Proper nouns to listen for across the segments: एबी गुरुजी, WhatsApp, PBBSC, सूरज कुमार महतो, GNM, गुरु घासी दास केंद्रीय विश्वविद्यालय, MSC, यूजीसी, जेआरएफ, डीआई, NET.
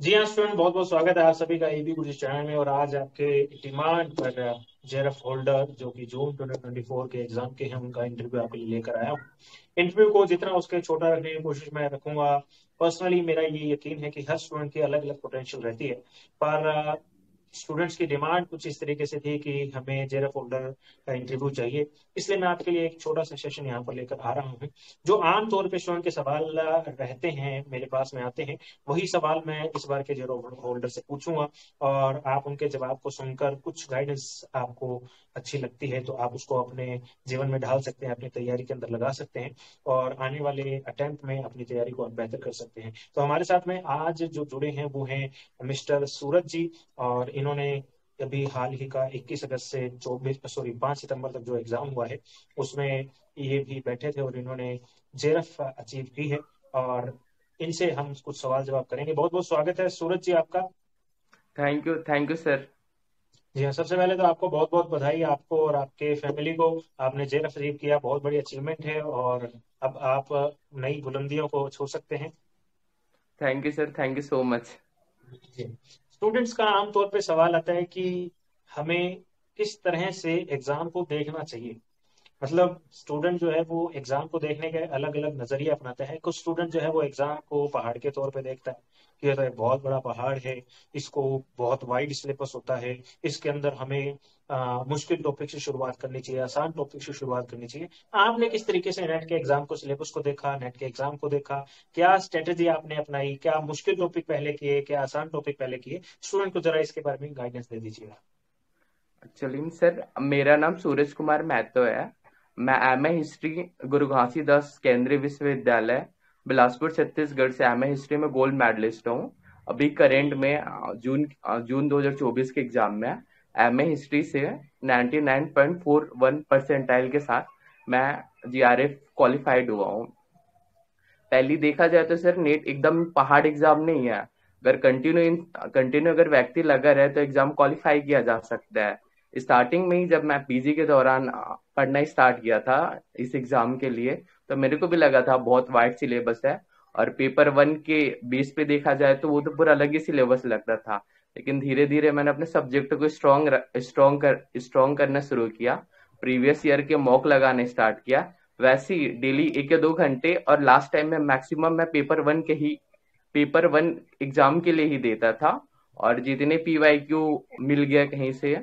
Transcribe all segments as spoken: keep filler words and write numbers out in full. जी हाँ स्टूडेंट, बहुत बहुत स्वागत है आप सभी का एबी गुरुजी चैनल में। और आज आपके डिमांड पर जेआरएफ होल्डर जो कि जून दो हज़ार चौबीस के एग्जाम के हैं उनका इंटरव्यू आपके लिए लेकर आया हूँ। इंटरव्यू को जितना उसके छोटा रखने की कोशिश मैं रखूंगा। पर्सनली मेरा ये यकीन है कि हर स्टूडेंट की अलग अलग पोटेंशियल रहती है, पर स्टूडेंट्स की डिमांड कुछ इस तरीके से थी कि हमें जेआरएफ होल्डर का इंटरव्यू चाहिए, इसलिए मैं आपके लिए एक छोटा सा सेशन यहाँ पर लेकर आ रहा हूँ। जो आम तौर पे स्टूडेंट के सवाल रहते हैं मेरे पास में आते हैं, वही सवाल मैं इस बार के जेआरएफ होल्डर से पूछूंगा और आप उनके जवाब को सुनकर कुछ गाइडेंस आपको अच्छी लगती है तो आप उसको अपने जीवन में ढाल सकते हैं, अपनी तैयारी के अंदर लगा सकते हैं और आने वाले अटेम्प्ट में अपनी तैयारी को आप बेहतर कर सकते हैं। तो हमारे साथ में आज जो जुड़े हैं वो हैं मिस्टर सूरज जी, और इन्होंने अभी हाल ही का इक्कीस अगस्त से चौबीस सॉरी पांच सितंबर तक जो एग्जाम हुआ है उसमें ये भी बैठे थे और इन्होंने जेआरएफ अचीव की है और इनसे हम कुछ सवाल जवाब करेंगे। बहुत बहुत स्वागत है सूरज जी आपका। Thank you thank you sir. जी हाँ, सबसे पहले तो आपको बहुत बहुत बधाई, आपको और आपके फैमिली को। आपने जेआरएफ अचीव किया, बहुत बड़ी अचीवमेंट है और अब आप नई बुलंदियों को छू सकते हैं। Thank you sir, thank you so much. Students का आमतौर पे सवाल आता है कि हमें किस तरह से एग्जाम को देखना चाहिए। मतलब स्टूडेंट जो है वो एग्जाम को देखने के अलग अलग नजरिया अपनाता है। कुछ स्टूडेंट जो है वो एग्जाम को पहाड़ के तौर पे देखता है कि ये तो एक बहुत बड़ा पहाड़ है, इसको बहुत वाइड सिलेबस होता है, इसके अंदर हमें आ, मुश्किल टॉपिक से शुरुआत करनी चाहिए, आसान टॉपिक से शुरुआत करनी चाहिए। आपने किस तरीके से नेट के एग्जाम को सिलेबस को देखा, नेट के एग्जाम को देखा, क्या स्ट्रेटेजी आपने अपनाई, क्या मुश्किल टॉपिक पहले किए, क्या आसान टॉपिक पहले किए? स्टूडेंट को जरा इसके बारे में गाइडेंस दे दीजिएगा। एक्चुअली सर मेरा नाम सूरज कुमार महतो है, मैं एम ए हिस्ट्री गुरु घासी दास केंद्रीय विश्वविद्यालय बिलासपुर छत्तीसगढ़ से एम ए हिस्ट्री में गोल्ड मेडलिस्ट हूँ। अभी करेंट में जून जून दो हज़ार चौबीस के एग्जाम में एम ए हिस्ट्री से निन्यानवे पॉइंट चार एक परसेंटाइल के साथ मैं जेआरएफ क्वालिफाइड हुआ हूँ। पहली देखा जाए तो सर नेट एकदम पहाड़ एग्जाम नहीं है, अगर कंटिन्यू कंटिन्यू अगर व्यक्ति लगा रहे तो एग्जाम क्वालिफाई किया जा सकता है। स्टार्टिंग में ही जब मैं पीजी के दौरान पढ़ना स्टार्ट किया था इस एग्जाम के लिए तो मेरे को भी लगा था बहुत वाइड सिलेबस है और पेपर वन के बेस पे देखा जाए तो वो तो पूरा अलग ही सिलेबस लग रहा था, लेकिन धीरे धीरे मैंने अपने सब्जेक्ट को स्ट्रॉन्ग स्ट्रॉन्ग कर स्ट्रॉन्ग करना शुरू किया, प्रीवियस ईयर के मॉक लगाने स्टार्ट किया, वैसे ही डेली एक या दो घंटे, और लास्ट टाइम में मैक्सिमम मैं पेपर वन के ही पेपर वन एग्जाम के लिए ही देता था और जितने पी वाई क्यू मिल गया कहीं से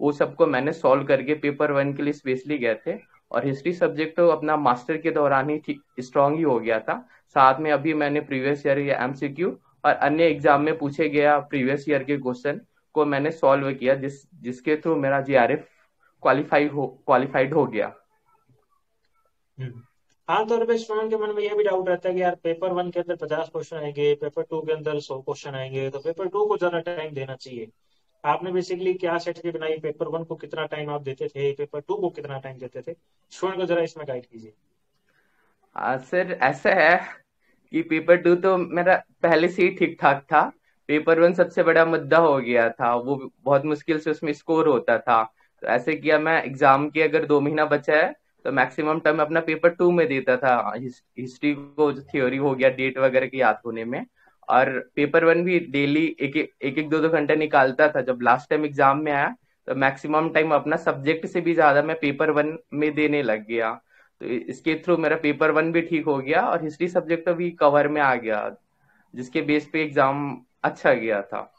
वो सबको मैंने सॉल्व करके पेपर वन के लिए स्पेशली गए थे। और हिस्ट्री सब्जेक्ट तो अपना मास्टर के दौरान ही स्ट्रॉन्ग ही हो गया था, साथ में अभी मैंने प्रीवियस ईयर या एमसीक्यू और अन्य एग्जाम में पूछे गया प्रीवियस ईयर के क्वेश्चन को मैंने सॉल्व किया, जिस जिसके थ्रू मेरा जेआरएफ क्वालिफाई हो क्वालिफाइड हो गया। आमतौर पर स्टूडेंट के मन में यह भी डाउट रहता है कि यार पेपर वन के अंदर पचास क्वेश्चन आएंगे, पेपर टू के अंदर सौ क्वेश्चन आएंगे, तो पेपर टू को ज्यादा टाइम देना चाहिए। आपने बेसिकली क्या स्ट्रेटजी बनाई, पेपर वन को कितना टाइम आप देते थे, पेपर टू को कितना टाइम देते थे? स्टूडेंट को जरा इसमें गाइड कीजिए। सर ऐसा है कि पेपर टू तो मेरा पहले से ही ठीक ठाक था, पेपर वन सबसे बड़ा मुद्दा हो गया था, वो बहुत मुश्किल से उसमें स्कोर होता था। तो ऐसे किया मैं एग्जाम के अगर दो महीना बचा है तो मैक्सिमम टाइम अपना पेपर टू में देता था, हिस, हिस्ट्री को थ्योरी हो गया, डेट वगैरह की याद होने में, और पेपर वन भी डेली एक एक एक दो दो घंटा निकालता था। जब लास्ट टाइम एग्जाम में आया तो मैक्सिमम टाइम अपना सब्जेक्ट से भी ज्यादा मैं पेपर वन में देने लग गया, तो इसके थ्रू मेरा पेपर वन भी ठीक हो गया और हिस्ट्री सब्जेक्ट तो भी कवर में आ गया, जिसके बेस पे एग्जाम अच्छा गया था।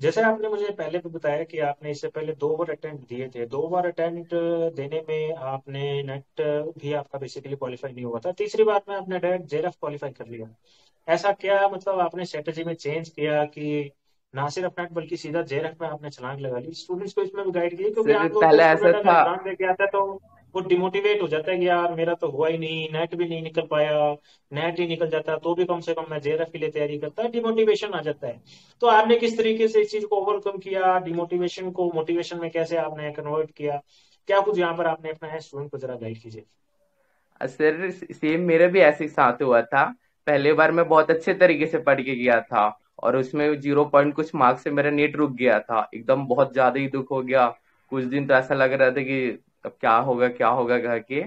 जैसे आपने मुझे पहले भी बताया कि आपने इससे पहले दो बार अटेम्प्ट दिए थे, दो बार अटेम्प्ट देने में आपने नेट भी आपका बेसिकली क्वालिफाई नहीं हुआ था, तीसरी बार में आपने डायरेक्ट जेआरएफ क्वालिफाई कर लिया। ऐसा क्या मतलब आपने स्ट्रेटेजी में चेंज किया कि ना सिर्फ नेट बल्कि सीधा जेआरएफ में आपने छलांग लगा ली? स्टूडेंट्स को इसमें भी गाइड किया क्योंकि आप लोग पहले ऐसा था एग्जाम देके आता तो वो डिमोटिवेट हो जाता है कि यार मेरा तो हुआ ही नहीं, नेट भी नहीं निकल पाया, नेट ही निकल जाता तो भी कम से कम मैं जेआरएफ के लिए तैयारी करता, डिमोटिवेशन आ जाता है। तो आपने किस तरीके से इस चीज को ओवरकम किया, डिमोटिवेशन को मोटिवेशन में कैसे आपने कन्वर्ट किया, क्या कुछ यहाँ पर आपने अपना है? स्टूडेंट को जरा गाइड कीजिए। सर सेम मेरे भी ऐसे साथ हुआ था, पहले बार मैं बहुत अच्छे तरीके से पढ़ के गया था और उसमें जीरो पॉइंट कुछ मार्क्स से मेरा नेट रुक गया था, एकदम बहुत ज्यादा ही दुख हो गया। कुछ दिन तो ऐसा लग रहा था कि अब क्या होगा क्या होगा कह के,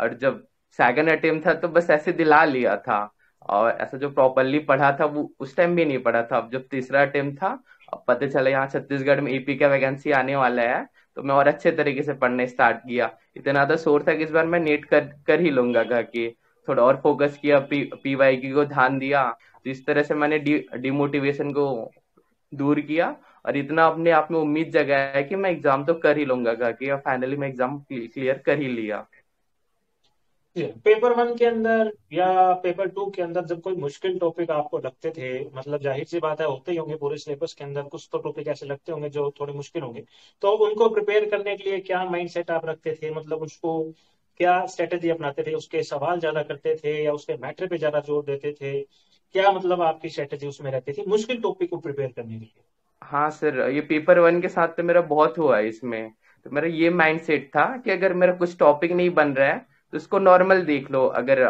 और जब सेकंड अटेम्प्ट था तो बस ऐसे दिला लिया था। और ऐसा जो प्रॉपरली पढ़ा था वो उस टाइम भी नहीं पढ़ा था। अब जब तीसरा अटेम्प्ट था, अब पता चला यहाँ छत्तीसगढ़ में ईपी का वैकेंसी आने वाला है, तो मैं और अच्छे तरीके से पढ़ने स्टार्ट किया। इतना तो शोर था कि इस बार मैं नेट कर कर ही लूंगा कह के, थोड़ा और फोकस किया, पी पीवाई की को ध्यान दिया। तो इस तरह से मैंने डिमोटिवेशन को दूर किया और इतना अपने आप में उम्मीद जगाया है कि मैं एग्जाम तो कर ही लूंगा कह के, और फाइनली मैं एग्जाम क्लियर कर ही लिया। पेपर वन के अंदर या पेपर टू के अंदर जब कोई मुश्किल टॉपिक आपको लगते थे, मतलब जाहिर सी बात है होते ही होंगे पूरे सिलेबस के अंदर, कुछ तो टॉपिक ऐसे लगते होंगे जो थोड़े मुश्किल होंगे, तो उनको प्रिपेयर करने के लिए क्या माइंडसेट आप रखते थे? मतलब उसको क्या स्ट्रेटेजी अपनाते थे? उसके सवाल ज्यादा करते थे या उसके मैटर पे ज्यादा जोर देते थे? क्या मतलब आपकी स्ट्रेटेजी उसमें रहती थी मुश्किल टॉपिक को प्रिपेयर करने के लिए? हाँ सर, ये पेपर वन के साथ तो मेरा बहुत हुआ है। इसमें तो मेरा ये माइंडसेट था कि अगर मेरा कुछ टॉपिक नहीं बन रहा है तो उसको नॉर्मल देख लो। अगर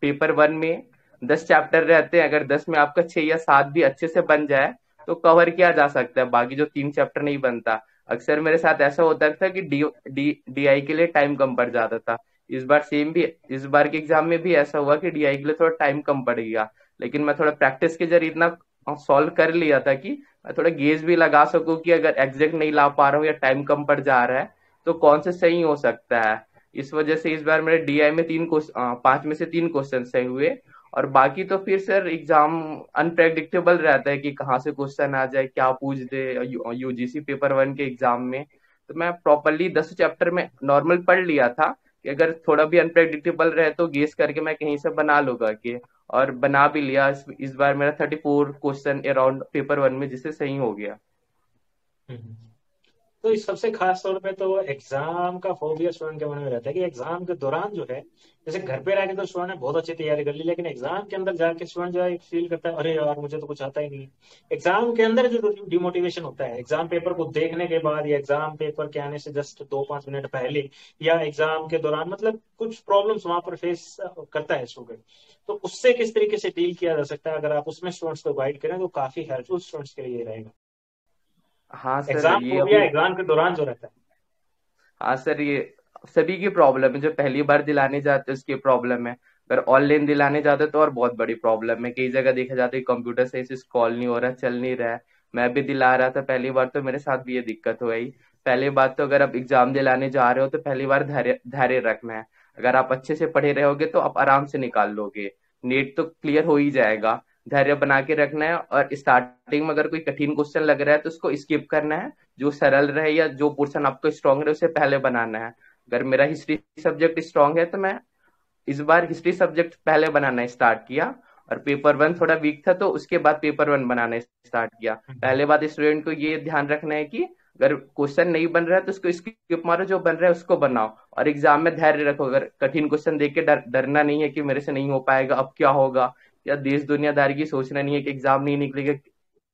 पेपर वन में दस चैप्टर रहते हैं, अगर दस में आपका छह या सात भी अच्छे से बन जाए तो कवर किया जा सकता है, बाकी जो तीन चैप्टर नहीं बनता। अक्सर मेरे साथ ऐसा होता था कि डी डी डीआई के लिए टाइम कम पड़ जाता था। इस बार सेम भी, इस बार के एग्जाम में भी ऐसा हुआ कि डीआई के लिए थोड़ा टाइम कम पड़ गया, लेकिन मैं थोड़ा प्रैक्टिस के जरिए इतना सॉल्व कर लिया था कि मैं थोड़ा गेज भी लगा सकूँ कि अगर एग्जैक्ट नहीं ला पा रहा हूँ या टाइम कम पड़ जा रहा है तो कौन से सही हो सकता है। इस वजह से इस बार मेरे डीआई में तीन क्वेश्चन, पांच में से तीन क्वेश्चन सही हुए, और बाकी तो फिर सर एग्जाम अनप्रेडिक्टेबल रहता है कि कहाँ से क्वेश्चन आ जाए, क्या पूछ दे। यूजीसी पेपर वन के एग्जाम में तो मैं प्रॉपरली दस चैप्टर में नॉर्मल पढ़ लिया था कि अगर थोड़ा भी अनप्रेडिक्टेबल रहे तो गेस करके मैं कहीं से बना लूंगा के, और बना भी लिया। इस बार मेरा thirty four question around paper one में जिससे सही हो गया। तो इस सबसे खास तौर पे तो एग्जाम का फोबिया स्टूडेंट के मन में रहता है कि एग्जाम के दौरान जो है, जैसे घर पे रह के तो स्टूडेंट ने बहुत अच्छी तैयारी कर ली, लेकिन एग्जाम के अंदर जाके स्टूडेंट जो है फील करता है अरे यार मुझे तो कुछ आता ही नहीं। एग्जाम के अंदर जो डिमोटिवेशन होता है एग्जाम पेपर को देखने के बाद या एग्जाम पेपर के आने से जस्ट दो पांच मिनट पहले या एग्जाम के दौरान, मतलब कुछ प्रॉब्लम्स वहां पर फेस करता है स्टूडेंट, तो उससे किस तरीके से डील किया जा सकता है? अगर आप उसमें स्टूडेंट्स को गाइड करें तो काफी हेल्पफुल स्टूडेंट्स के लिए रहेगा। हाँ सर, एग्जाम एग्जाम के दौरान जो रहता है, हाँ सर ये सभी की प्रॉब्लम है। जो पहली बार दिलाने जाते हैं उसकी प्रॉब्लम है, अगर ऑनलाइन दिलाने जाते तो और बहुत बड़ी प्रॉब्लम है। कई जगह देखा जाता है कंप्यूटर साइंस कॉल नहीं हो रहा, चल नहीं रहा है। मैं भी दिला रहा था पहली बार, तो मेरे साथ भी ये दिक्कत हो गई। पहली बात तो अगर आप एग्जाम दिलाने जा रहे हो तो पहली बार धैर्य धैर्य रखना है। अगर आप अच्छे से पढ़े रहोगे तो आप आराम से निकाल लोगे, नेट तो क्लियर हो ही जाएगा। धैर्य बना के रखना है, और स्टार्टिंग में अगर कोई कठिन क्वेश्चन लग रहा है तो उसको स्किप करना है। जो सरल रहे या जो पोर्शन आपको स्ट्रांग रहे उसे पहले बनाना है। अगर मेरा हिस्ट्री सब्जेक्ट स्ट्रांग है तो मैं इस बार हिस्ट्री सब्जेक्ट पहले बनाना स्टार्ट किया, और पेपर वन थोड़ा वीक था तो उसके बाद पेपर वन बनाना स्टार्ट किया। पहले बात स्टूडेंट को ये ध्यान रखना है कि अगर क्वेश्चन नहीं बन रहा है तो उसको स्किप मारो, जो बन रहा है उसको बनाओ, और एग्जाम में धैर्य रखो। अगर कठिन क्वेश्चन देख के डर, डरना नहीं है कि मेरे से नहीं हो पाएगा, अब क्या होगा, या देश दुनियादारी की सोचना नहीं है कि एग्जाम नहीं निकलेगा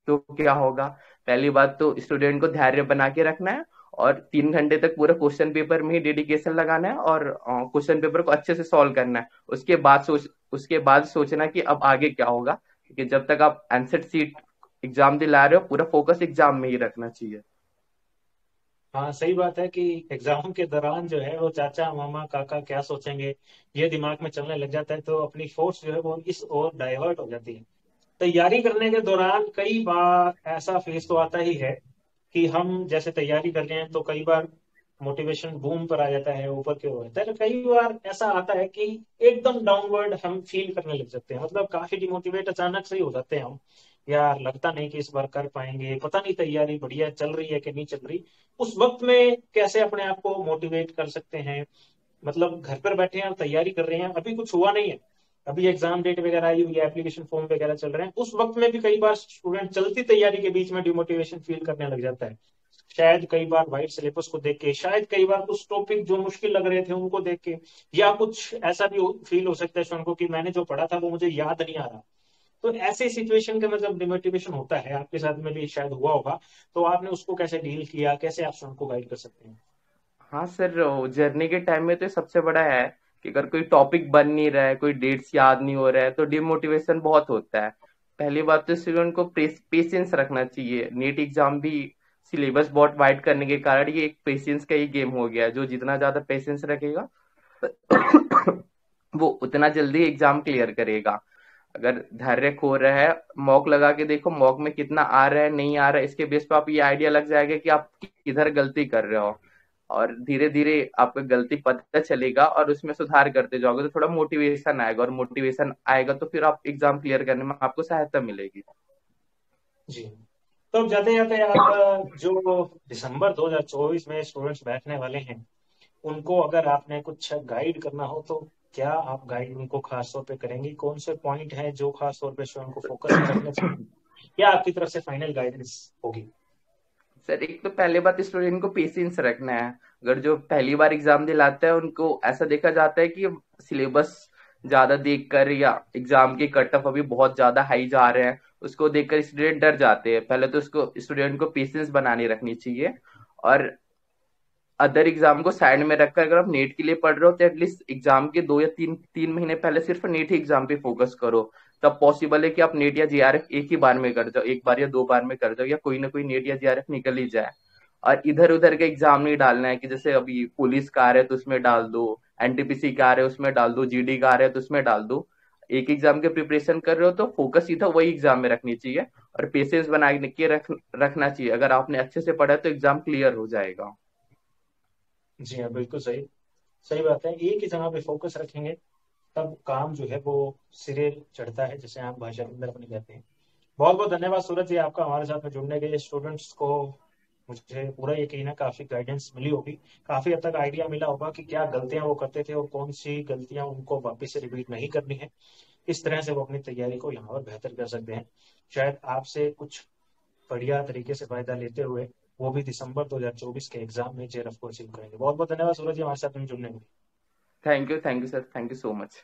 तो क्या होगा। पहली बात तो स्टूडेंट को धैर्य बना के रखना है, और तीन घंटे तक पूरा क्वेश्चन पेपर में ही डेडिकेशन लगाना है, और क्वेश्चन पेपर को अच्छे से सॉल्व करना है। उसके बाद सोच उसके बाद सोचना कि अब आगे क्या होगा, क्योंकि जब तक आप आंसर शीट एग्जाम दिला रहे हो पूरा फोकस एग्जाम में ही रखना चाहिए। हाँ सही बात है कि एग्जाम के दौरान जो है वो चाचा मामा काका क्या सोचेंगे ये दिमाग में चलने लग जाता है, तो अपनी फोर्स जो है वो इस ओर डाइवर्ट हो जाती है। तैयारी करने के दौरान कई बार ऐसा फेस तो आता ही है कि हम जैसे तैयारी कर रहे हैं तो कई बार मोटिवेशन बूम पर आ जाता है, ऊपर की ओर जाता है, तो कई बार ऐसा आता है कि एकदम डाउनवर्ड हम फील करने लग जाते हैं, मतलब काफी डिमोटिवेट अचानक से ही हो जाते हैं हम। यार लगता नहीं कि इस बार कर पाएंगे, पता नहीं तैयारी बढ़िया चल रही है कि नहीं चल रही। उस वक्त में कैसे अपने आप को मोटिवेट कर सकते हैं? मतलब घर पर बैठे हैं, तैयारी कर रहे हैं, अभी कुछ हुआ नहीं है, अभी एग्जाम डेट वगैरह आई हुई है, एप्लीकेशन फॉर्म वगैरह चल रहे हैं, उस वक्त में भी कई बार स्टूडेंट चलती तैयारी के बीच में डिमोटिवेशन फील करने लग जाता है। शायद कई बार वाइट सिलेबस को देख के, शायद कई बार कुछ टॉपिक जो मुश्किल लग रहे थे उनको देख के, या कुछ ऐसा भी फील हो सकता है स्टूडेंट को कि मैंने जो पढ़ा था वो मुझे याद नहीं आ रहा। तो ऐसे सिचुएशन का मतलब डिमोटिवेशन होता है, आपके साथ में भी शायद हुआ होगा, तो आपने उसको कैसे डील किया, कैसे आप स्टूडेंट को गाइड कर सकते हैं? हाँ सर, जर्नी के टाइम में तो सबसे बड़ा है कि अगर कोई टॉपिक बन नहीं रहा है, कोई डेट्स याद नहीं हो रहा है तो डिमोटिवेशन बहुत होता है। पहली बात तो स्टूडेंट को पेशेंस रखना चाहिए। नेट एग्जाम भी सिलेबस बहुत वाइड करने के कारण ये एक पेशेंस का ही गेम हो गया है। जो जितना ज्यादा पेशेंस रखेगा वो उतना जल्दी एग्जाम क्लियर करेगा। अगर धैर्य खो रहा है, मॉक लगा के देखो मॉक में कितना आ रहा है नहीं आ रहा है, इसके बेस पे आप ये आइडिया लग जाएगा कि आप किधर गलती कर रहे हो, और धीरे धीरे आपको गलती पता चलेगा और उसमें सुधार करते जाओगे तो थोड़ा मोटिवेशन आएगा, और मोटिवेशन आएगा तो फिर आप एग्जाम क्लियर करने में आपको सहायता मिलेगी। जी, तो जाते जाते आप जो दिसंबर दो हजार चौबीस में स्टूडेंट्स बैठने वाले हैं उनको अगर आपने कुछ गाइड करना हो तो क्या आप गाइड उनको खास तौर पे करेंगे? कौन से पॉइंट हैं जो खास तौर पे स्टूडेंट को फोकस करना चाहिए, क्या आपकी तरफ से फाइनल गाइडेंस होगी? सर, एक तो पहले बात स्टूडेंट को पेशेंस रखना है। अगर जो पहली बार एग्जाम दिलाता है उनको ऐसा देखा जाता है कि सिलेबस ज्यादा देखकर या एग्जाम के कट ऑफ अभी बहुत ज्यादा हाई जा रहे हैं उसको देखकर स्टूडेंट डर जाते हैं। पहले तो उसको स्टूडेंट को पेशेंस बनानी रखनी चाहिए, और अदर एग्जाम को साइड में रखकर अगर आप नेट के लिए पढ़ रहे हो तो एटलीस्ट एग्जाम के दो या तीन तीन महीने पहले सिर्फ नेट ही एग्जाम पे फोकस करो। तब पॉसिबल है कि आप नेट या जेआरएफ एक ही बार में कर जाओ, एक बार या दो बार में कर जाओ, या कोई ना कोई नेट या जेआरएफ निकल ही जाए। और इधर उधर का एग्जाम नहीं डालना है कि जैसे अभी पुलिस का आ रहा है तो उसमें डाल दो, एनटीपीसी का आ रहा है उसमें डाल दो, जीडी का आ रहा है तो उसमें डाल दो। एक एग्जाम के प्रिपरेशन कर रहे हो तो फोकस सीधा वही एग्जाम में रखनी चाहिए और पेशेंस बना के रखना चाहिए। अगर आपने अच्छे से पढ़ा तो एग्जाम क्लियर हो जाएगा। जी हाँ, बिल्कुल सही सही बात है। एक ही जगह पे फोकस रखेंगे तब काम जो है वो सिरे चढ़ता है, जैसे आप भाषा के अंदर अपने कहते हैं। बहुत बहुत धन्यवाद सूरज जी आपका हमारे साथ में जुड़ने के लिए। स्टूडेंट्स को मुझे पूरा यकीन है काफी गाइडेंस मिली होगी, काफी हद तक आइडिया मिला होगा कि क्या गलतियां वो करते थे और कौन सी गलतियां उनको वापस से रिपीट नहीं करनी है। इस तरह से वो अपनी तैयारी को यहाँ पर बेहतर कर सकते हैं। शायद आपसे कुछ बढ़िया तरीके से फायदा लेते हुए वो भी दिसंबर दो हजार चौबीस के एग्जाम में जेआरएफ को अचीव करेंगे। बहुत बहुत धन्यवाद सूरज जी हमारे साथ जुड़ने के लिए। Thank you, thank you sir, thank you so much.